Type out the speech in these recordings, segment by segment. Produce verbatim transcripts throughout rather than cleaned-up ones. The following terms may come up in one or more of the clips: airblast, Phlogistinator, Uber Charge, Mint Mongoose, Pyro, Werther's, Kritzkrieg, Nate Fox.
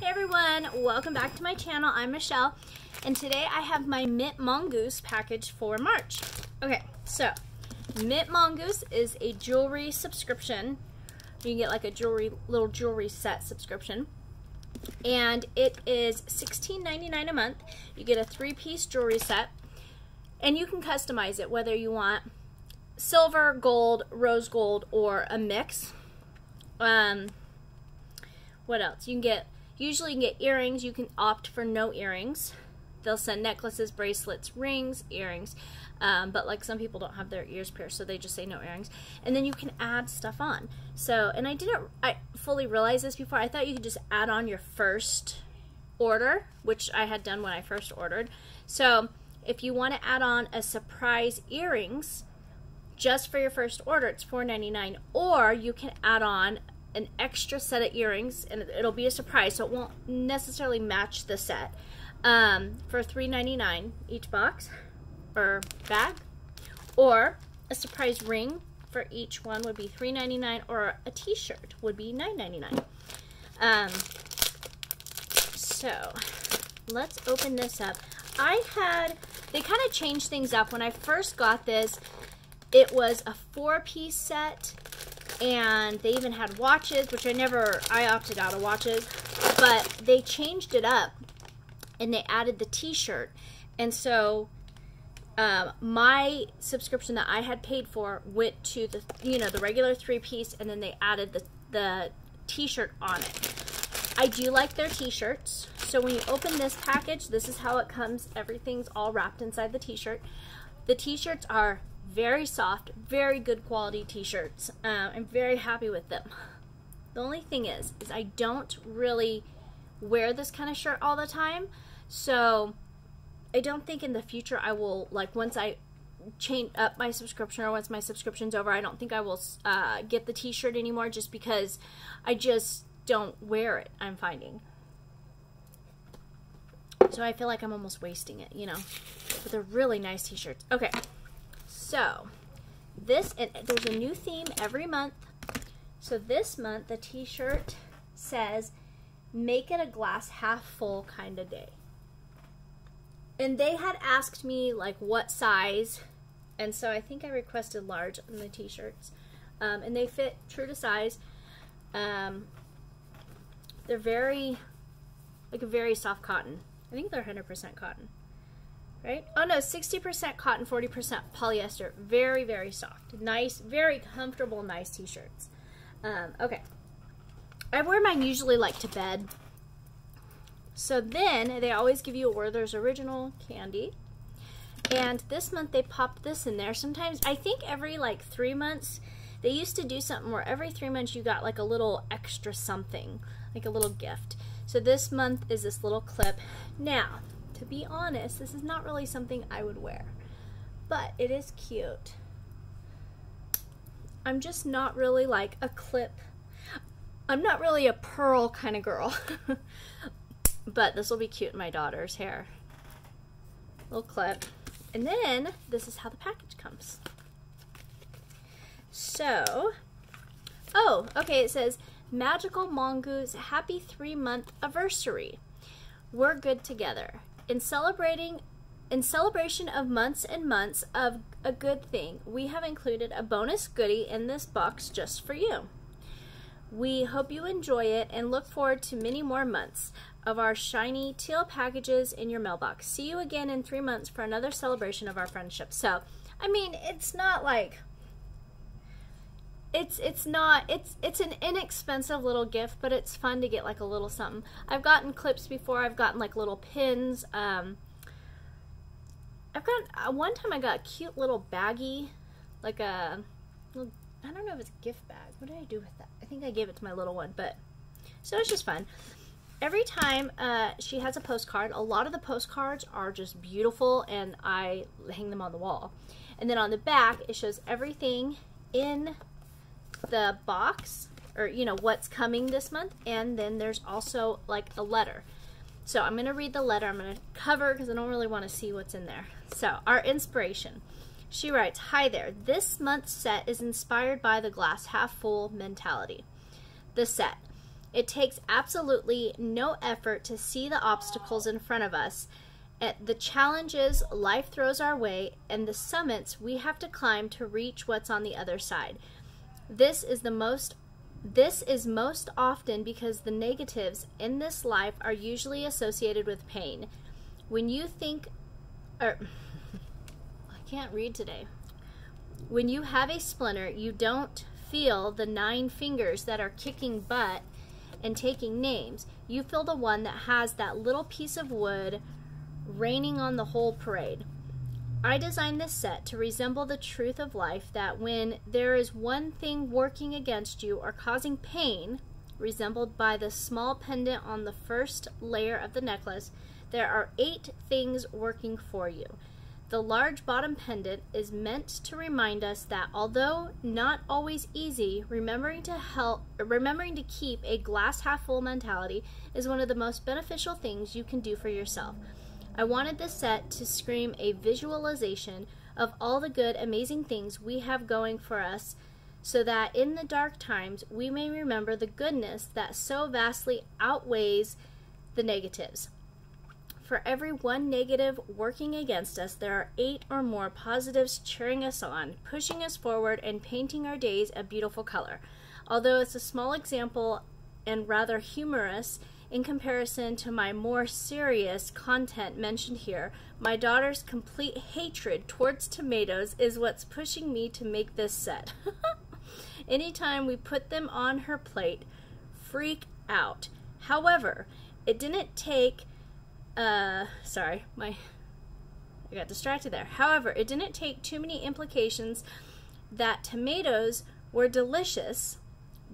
Hey everyone, welcome back to my channel. I'm Michelle, and today I have my Mint Mongoose package for March. Okay, so Mint Mongoose is a jewelry subscription. You can get like a jewelry, little jewelry set subscription, and it is sixteen ninety-nine a month. You get a three-piece jewelry set, and you can customize it whether you want silver, gold, rose gold, or a mix. Um, what else? You can get Usually you can get earrings. You can opt for no earrings. They'll send necklaces, bracelets, rings, earrings. Um, but like some people don't have their ears pierced, so they just say no earrings. And then you can add stuff on. So, and I didn't I fully realize this before. I thought you could just add on your first order, which I had done when I first ordered. So if you want to add on a surprise earrings just for your first order, it's four ninety-nine. Or you can add on an extra set of earrings, and it'll be a surprise, so it won't necessarily match the set, um, for three ninety-nine each box or bag. Or a surprise ring for each one would be three ninety-nine, or a t-shirt would be nine ninety-nine. Um, so let's open this up. I had, they kind of changed things up. When I first got this, it was a four-piece set, and they even had watches, which I never, I opted out of watches, but they changed it up and they added the t-shirt. And so um, my subscription that I had paid for went to the, you know, the regular three-piece, and then they added the, the t-shirt on it. I do like their t-shirts. So when you open this package, this is how it comes. Everything's all wrapped inside the t-shirt. The t-shirts are very soft, very good quality t-shirts. Um, I'm very happy with them. The only thing is, is I don't really wear this kind of shirt all the time. So I don't think in the future I will, like once I change up my subscription, or once my subscription's over, I don't think I will uh, get the t-shirt anymore, just because I just don't wear it, I'm finding. So I feel like I'm almost wasting it, you know. But they're really nice t-shirts. Okay. So, this, and there's a new theme every month. So this month, the t-shirt says, make it a glass half full kind of day. And they had asked me, like, what size, and so I think I requested large on the t-shirts. Um, and they fit true to size. Um, they're very, like a very soft cotton. I think they're one hundred percent cotton. Right? Oh no, sixty percent cotton, forty percent polyester. Very, very soft. Nice, very comfortable, nice t-shirts. Um, okay. I wear mine usually like to bed. So then they always give you a Werther's Original candy. And this month they popped this in there. Sometimes, I think every like three months, they used to do something where every three months you got like a little extra something, like a little gift. So this month is this little clip. Now, to be honest, this is not really something I would wear, but it is cute. I'm just not really like a clip. I'm not really a pearl kind of girl, but this will be cute in my daughter's hair. Little clip. And then this is how the package comes. So, oh, okay, it says, Magical Mongoose, happy three-month anniversary. We're good together. In celebrating, in celebration of months and months of a good thing, we have included a bonus goodie in this box just for you. We hope you enjoy it and look forward to many more months of our shiny teal packages in your mailbox. See you again in three months for another celebration of our friendship. So, I mean, it's not like, It's it's not it's it's an inexpensive little gift, but it's fun to get like a little something. I've gotten clips before. I've gotten like little pins. Um, I've got uh, one time I got a cute little baggie, like a little, I don't know if it's a gift bag. What did I do with that? I think I gave it to my little one, but so it's just fun. Every time uh, she has a postcard, a lot of the postcards are just beautiful, and I hang them on the wall. And then on the back, it shows everything in the box, or you know what's coming this month, and then there's also like a letter. So I'm gonna read the letter. I'm gonna cover because I don't really want to see what's in there. So our inspiration, she writes, "Hi there. This month's set is inspired by the glass half full mentality. The set It takes absolutely no effort to see the obstacles in front of us, the challenges life throws our way, and the summits we have to climb to reach what's on the other side. This is the most This is most often because the negatives in this life are usually associated with pain. When you think, or I can't read today. When you have a splinter, you don't feel the nine fingers that are kicking butt and taking names. You feel the one that has that little piece of wood raining on the whole parade. I designed this set to resemble the truth of life, that when there is one thing working against you or causing pain, resembled by the small pendant on the first layer of the necklace, there are eight things working for you. The large bottom pendant is meant to remind us that, although not always easy, remembering to help, remembering to keep a glass half full mentality is one of the most beneficial things you can do for yourself. I wanted this set to scream a visualization of all the good, amazing things we have going for us, so that in the dark times we may remember the goodness that so vastly outweighs the negatives. For every one negative working against us, there are eight or more positives cheering us on, pushing us forward, and painting our days a beautiful color. Although it's a small example and rather humorous, in comparison to my more serious content mentioned here, my daughter's complete hatred towards tomatoes is what's pushing me to make this set. Anytime we put them on her plate, freak out. However, it didn't take, uh, sorry, my, I got distracted there. However, it didn't take too many implications that tomatoes were delicious,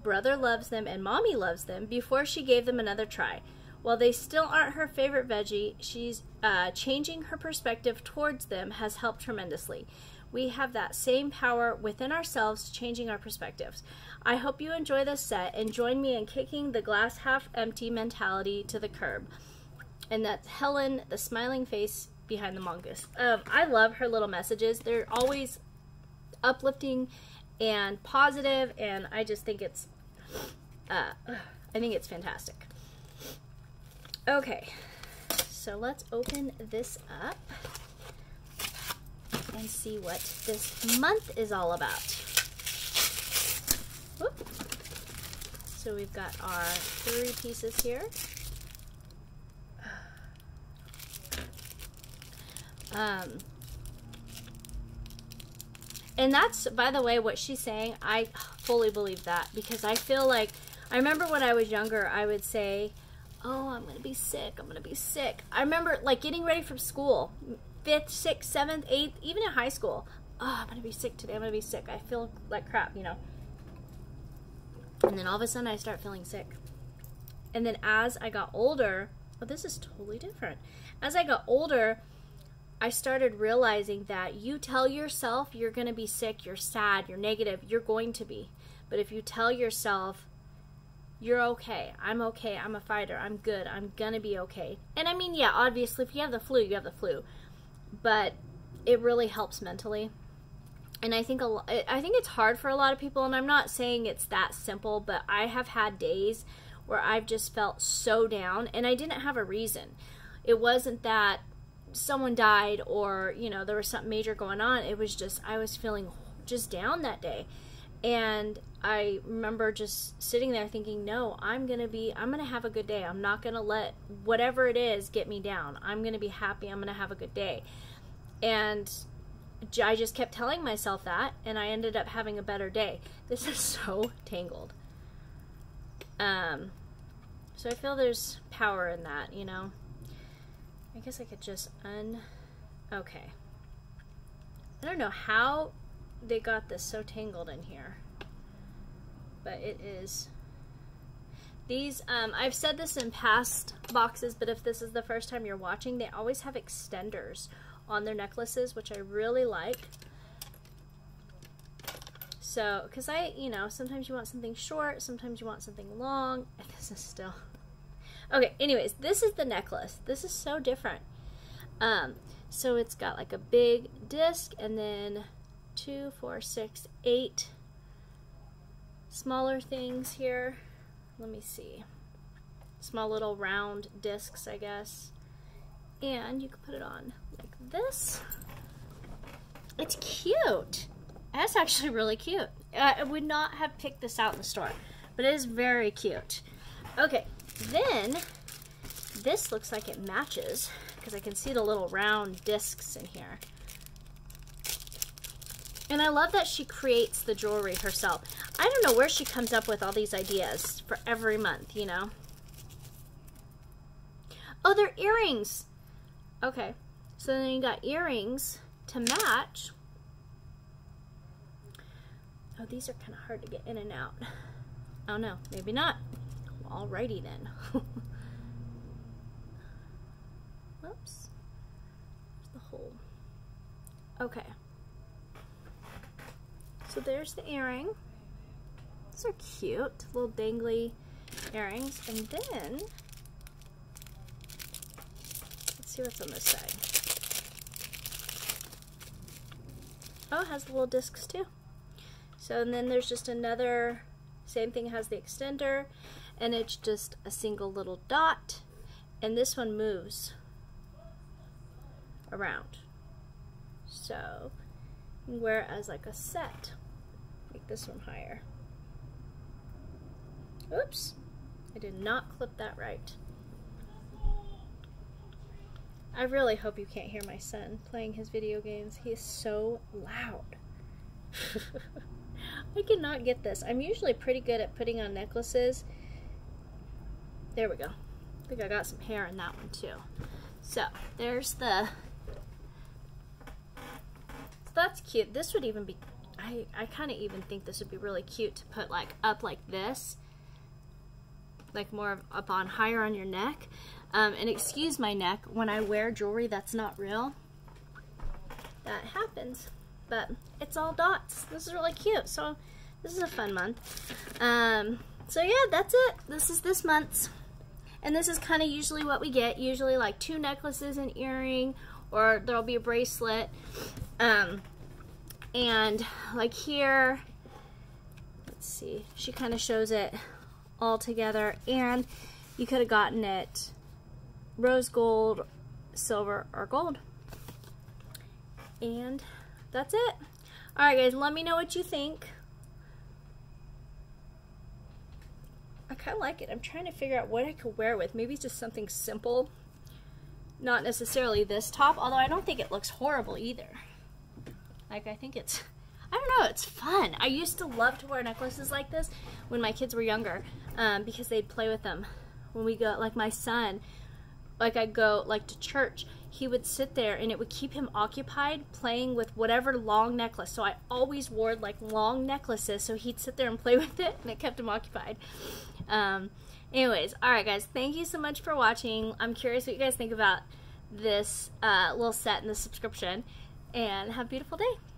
brother loves them, and mommy loves them before she gave them another try. While they still aren't her favorite veggie, she's uh, changing her perspective towards them has helped tremendously. We have that same power within ourselves, changing our perspectives. I hope you enjoy this set and join me in kicking the glass half empty mentality to the curb. And that's Helen, the smiling face behind the mongoose. Um, I love her little messages. They're always uplifting and positive, and I just think it's uh, I think it's fantastic. Okay, so let's open this up and see what this month is all about. Whoop. So we've got our three pieces here. Um, And that's, by the way, what she's saying. I fully believe that, because I feel like, I remember when I was younger, I would say, oh, I'm going to be sick, I'm going to be sick. I remember, like, getting ready for school, fifth, sixth, seventh, eighth, even in high school. Oh, I'm going to be sick today, I'm going to be sick. I feel like crap, you know. And then all of a sudden, I start feeling sick. And then as I got older, oh, this is totally different. As I got older, I started realizing that you tell yourself you're going to be sick, you're sad, you're negative, you're going to be. But if you tell yourself, you're okay, I'm okay, I'm a fighter, I'm good, I'm going to be okay. And I mean, yeah, obviously, if you have the flu, you have the flu. But it really helps mentally. And I think, a lot, I think it's hard for a lot of people, and I'm not saying it's that simple, but I have had days where I've just felt so down, and I didn't have a reason. It wasn't that someone died or, you know, there was something major going on. It was just, I was feeling just down that day. And I remember just sitting there thinking, no, I'm going to be, I'm going to have a good day. I'm not going to let whatever it is get me down. I'm going to be happy. I'm going to have a good day. And I just kept telling myself that, and I ended up having a better day. This is so tangled. Um, so I feel there's power in that, you know. I guess I could just un... Okay. I don't know how they got this so tangled in here. But it is... These, um, I've said this in past boxes, but if this is the first time you're watching, they always have extenders on their necklaces, which I really like. So, because I, you know, sometimes you want something short, sometimes you want something long, and this is still... Okay, anyways, this is the necklace. This is so different. Um, so it's got like a big disc and then two, four, six, eight smaller things here. Let me see. small little round discs, I guess. And you can put it on like this. It's cute. That's actually really cute. I would not have picked this out in the store, but it is very cute. Okay, then this looks like it matches because I can see the little round discs in here. And I love that she creates the jewelry herself. I don't know where she comes up with all these ideas for every month, you know? Oh, they're earrings. Okay, so then you got earrings to match. Oh, these are kind of hard to get in and out. Oh no, maybe not. Alrighty then. Whoops. There's the hole. Okay. So there's the earring. These are cute, little dangly earrings. And then, let's see what's on this side. Oh, it has the little discs too. So, and then there's just another, same thing, has the extender, and it's just a single little dot. And this one moves around. So, you can wear it as like a set. Make this one higher. Oops, I did not clip that right. I really hope you can't hear my son playing his video games. He is so loud. I cannot get this. I'm usually pretty good at putting on necklaces. There we go. I think I got some hair in that one too. So there's the, so that's cute. This would even be, I, I kind of even think this would be really cute to put like up like this. Like more of up on higher on your neck. Um, and excuse my neck, when I wear jewelry that's not real, that happens. But it's all dots. This is really cute. So this is a fun month. Um, so yeah, that's it. This is this month's. And this is kind of usually what we get. Usually like two necklaces, an earring, or there'll be a bracelet. Um, and like here, let's see, she kind of shows it all together. And you could have gotten it rose gold, silver, or gold. And that's it. All right, guys, let me know what you think. I kind of like it. I'm trying to figure out what I could wear with. Maybe just something simple. Not necessarily this top, although I don't think it looks horrible either. Like, I think it's, I don't know, it's fun. I used to love to wear necklaces like this when my kids were younger, um, because they'd play with them. When we go, like my son, like I'd go like to church, he would sit there and it would keep him occupied playing with whatever long necklace. So I always wore like long necklaces, so he'd sit there and play with it and it kept him occupied. Um, anyways, all right guys, thank you so much for watching. I'm curious what you guys think about this uh, little set and the subscription, and have a beautiful day.